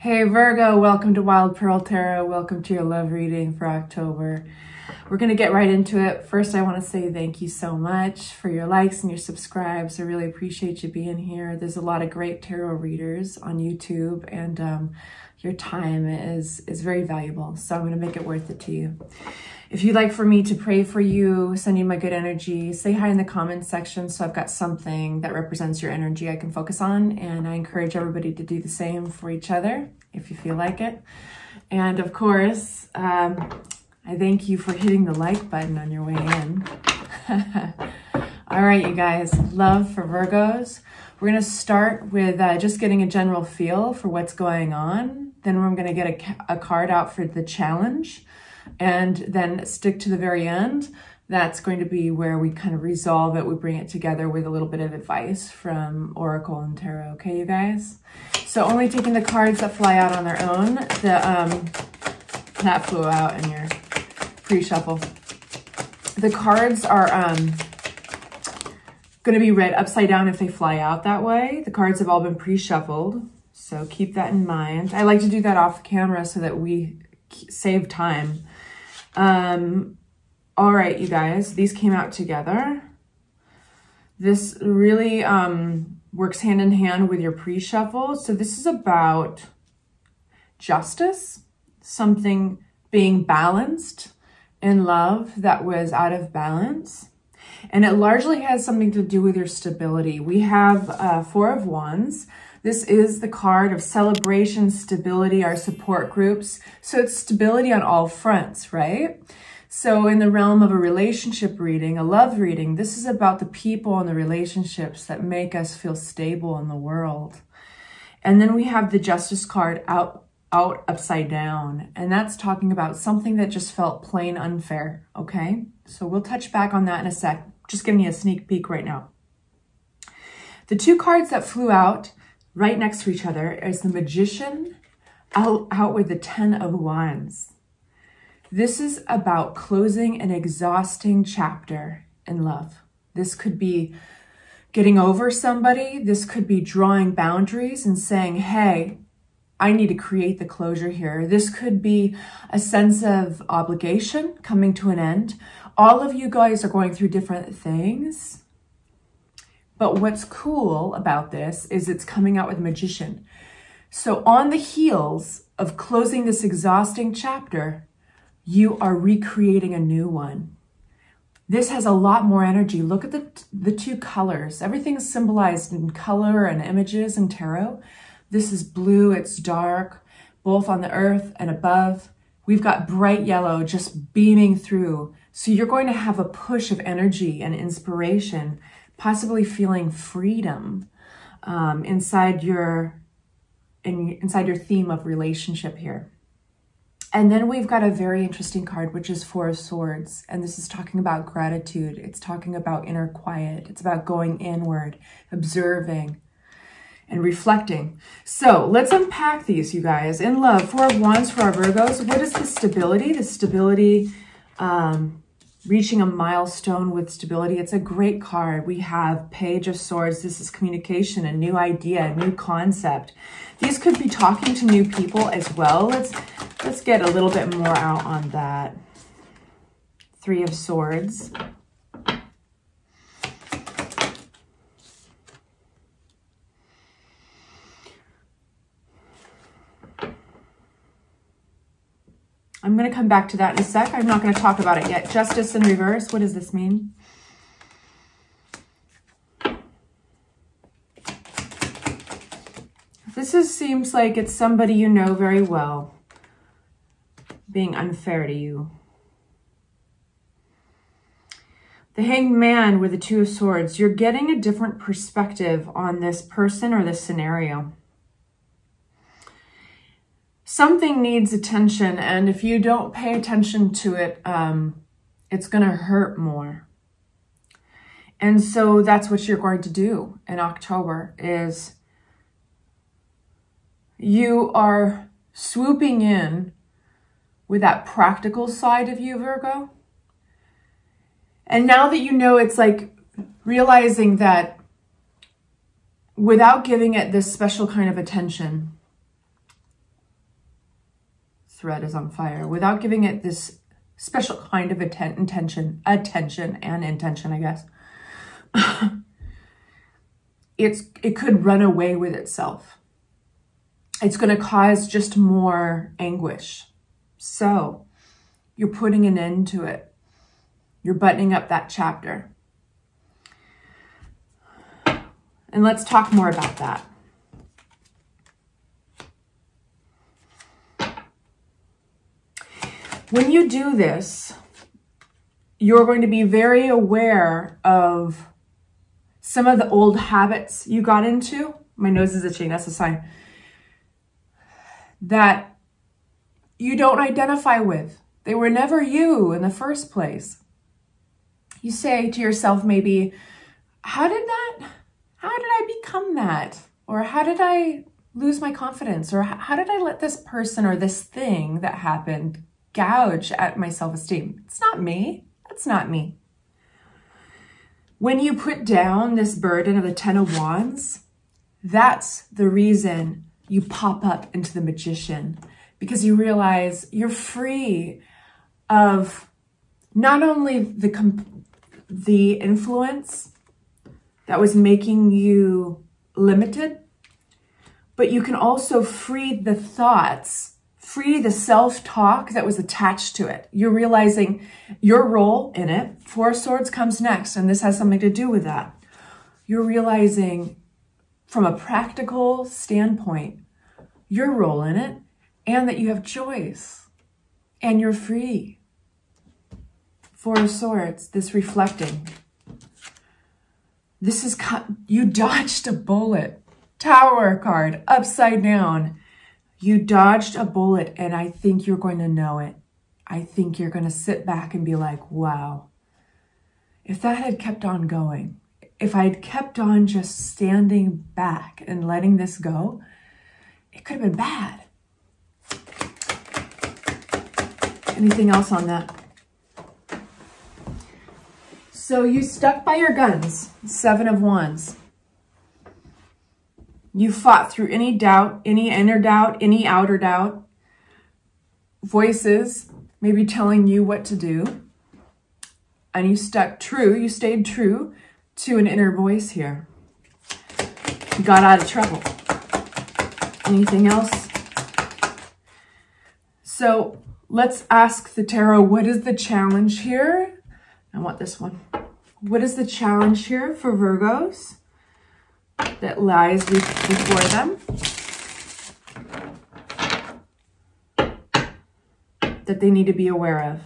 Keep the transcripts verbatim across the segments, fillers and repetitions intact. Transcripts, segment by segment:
Hey Virgo, welcome to Wild Pearl Tarot. Welcome to your love reading for October. We're going to get right into it. First, I want to say thank you so much for your likes and your subscribes. I really appreciate you being here. There's a lot of great tarot readers on YouTube, and um, your time is, is very valuable, so I'm going to make it worth it to you. If you'd like for me to pray for you, send you my good energy, say hi in the comments section so I've got something that represents your energy I can focus on, and I encourage everybody to do the same for each other if you feel like it. And of course, um, I thank you for hitting the like button on your way in. All right, you guys, love for Virgos. We're going to start with uh, just getting a general feel for what's going on. Then I'm going to get a, a card out for the challenge, and then stick to the very end. That's going to be where we kind of resolve it. We bring it together with a little bit of advice from Oracle and Tarot. Okay, you guys? So only taking the cards that fly out on their own. The um, that flew out in your pre-shuffle. The cards are um, going to be read upside down if they fly out that way. The cards have all been pre-shuffled, so keep that in mind. I like to do that off camera so that we save time. Um, all right, you guys, these came out together. This really um, works hand in hand with your pre-shuffle. So this is about justice, something being balanced, in love that was out of balance. And it largely has something to do with your stability. We have uh, Four of Wands. This is the card of celebration, stability, our support groups. So it's stability on all fronts, right? So in the realm of a relationship reading, a love reading, this is about the people and the relationships that make us feel stable in the world. And then we have the Justice card out out upside down, and that's talking about something that just felt plain unfair. Okay, so we'll touch back on that in a sec. Just giving you a sneak peek right now. The two cards that flew out right next to each other is the Magician out, out with the Ten of Wands. This is about closing an exhausting chapter in love. This could be getting over somebody. This could be drawing boundaries and saying, hey, I need to create the closure here. This could be a sense of obligation coming to an end. All of you guys are going through different things. But what's cool about this is it's coming out with Magician. So on the heels of closing this exhausting chapter, you are recreating a new one. This has a lot more energy. Look at the, the two colors. Everything's symbolized in color and images and tarot. This is blue, it's dark, both on the earth and above. We've got bright yellow just beaming through. So you're going to have a push of energy and inspiration, possibly feeling freedom um, inside your in, inside your theme of relationship here. And then we've got a very interesting card, which is Four of Swords. And this is talking about gratitude. It's talking about inner quiet. It's about going inward, observing, and reflecting. So let's unpack these, you guys. In love, Four of Wands for our Virgos. What is the stability? The stability, um, reaching a milestone with stability. It's a great card. We have Page of Swords. This is communication, a new idea, a new concept. These could be talking to new people as well. Let's, let's get a little bit more out on that. Three of Swords. I'm going to come back to that in a sec. I'm not going to talk about it yet. Justice in reverse. What does this mean? This is, seems like it's somebody you know very well being unfair to you. The Hanged Man with the Two of Swords. You're getting a different perspective on this person or this scenario. Something needs attention, and if you don't pay attention to it, um, it's going to hurt more. And so that's what you're going to do in October, is you are swooping in with that practical side of you, Virgo. And now that you know, it's like realizing that without giving it this special kind of attention, thread is on fire without giving it this special kind of atten intention, attention and intention, I guess. it's it could run away with itself. It's going to cause just more anguish. So you're putting an end to it. You're buttoning up that chapter. And let's talk more about that. When you do this, you're going to be very aware of some of the old habits you got into. My nose is itching, that's a sign. That you don't identify with. They were never you in the first place. You say to yourself maybe, how did that, how did I become that? Or how did I lose my confidence? Or how did I let this person or this thing that happened gouge at my self-esteem? It's not me. That's not me. When you put down this burden of the Ten of Wands, that's the reason you pop up into the Magician, because you realize you're free of not only the comp the influence that was making you limited, but you can also free the thoughts, free the self-talk that was attached to it. You're realizing your role in it. Four of Swords comes next, and this has something to do with that. You're realizing from a practical standpoint, your role in it, and that you have choice, and you're free. Four of Swords, this reflecting. This is, you dodged a bullet. Tower card, upside down. You dodged a bullet, and I think you're going to know it. I think you're going to sit back and be like, wow, if that had kept on going, if I'd kept on just standing back and letting this go, it could have been bad. Anything else on that? So you stuck by your guns, Seven of Wands. You fought through any doubt, any inner doubt, any outer doubt, voices maybe telling you what to do. And you stuck true, you stayed true to an inner voice here. You got out of trouble. Anything else? So let's ask the tarot, what is the challenge here? I want this one. What is the challenge here for Virgos that lies before them, that they need to be aware of?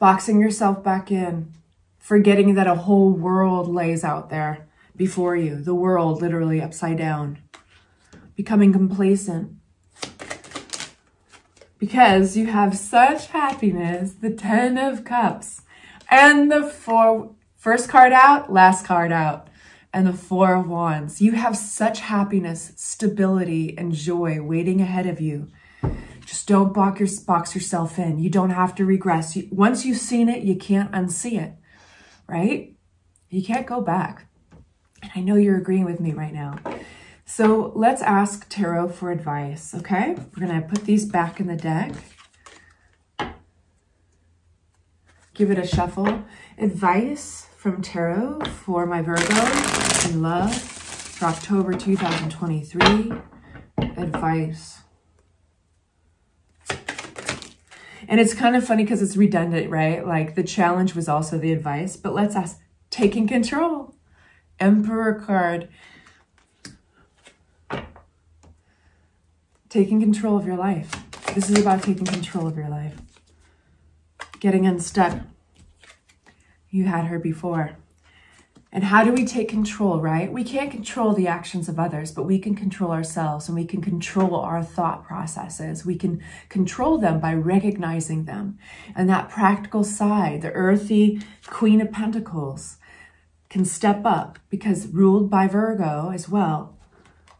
Boxing yourself back in, forgetting that a whole world lays out there before you, the world literally upside down, becoming complacent. Because you have such happiness, the Ten of Cups, and the four, first card out, last card out, and the Four of Wands. You have such happiness, stability, and joy waiting ahead of you. Just don't box, your, box yourself in. You don't have to regress. You, once you've seen it, you can't unsee it, right? You can't go back. And I know you're agreeing with me right now. So let's ask tarot for advice, okay? We're gonna put these back in the deck. Give it a shuffle. Advice from tarot for my Virgo in love for October two thousand twenty-three. Advice. And it's kind of funny because it's redundant, right? Like the challenge was also the advice, but let's ask, taking control. Emperor card. Taking control of your life. This is about taking control of your life. Getting unstuck. You had her before. And how do we take control, right? We can't control the actions of others, but we can control ourselves, and we can control our thought processes. We can control them by recognizing them. And that practical side, the earthy Queen of Pentacles, can step up, because ruled by Virgo as well,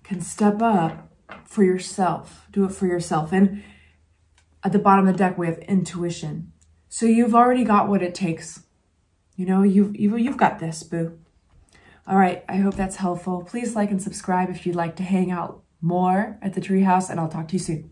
can step up for yourself. Do it for yourself. And at the bottom of the deck, we have intuition. So you've already got what it takes. You know, you've, you've, you've got this, boo. All right, I hope that's helpful. Please like and subscribe if you'd like to hang out more at the treehouse, and I'll talk to you soon.